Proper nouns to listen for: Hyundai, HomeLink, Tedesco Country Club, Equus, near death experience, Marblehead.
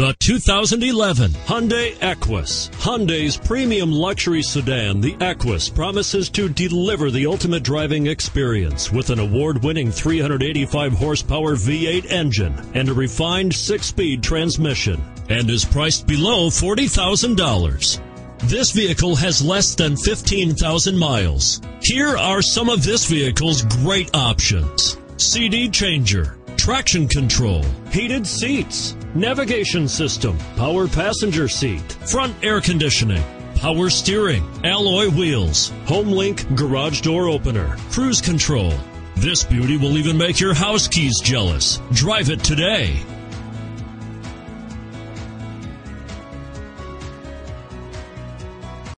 The 2011 Hyundai Equus. Hyundai's premium luxury sedan, the Equus, promises to deliver the ultimate driving experience with an award-winning 385-horsepower V8 engine and a refined 6-speed transmission, and is priced below $40,000. This vehicle has less than 15,000 miles. Here are some of this vehicle's great options: CD changer, traction control, heated seats, navigation system, power passenger seat, front air conditioning, power steering, alloy wheels, HomeLink garage door opener, cruise control. This beauty will even make your house keys jealous. Drive it today.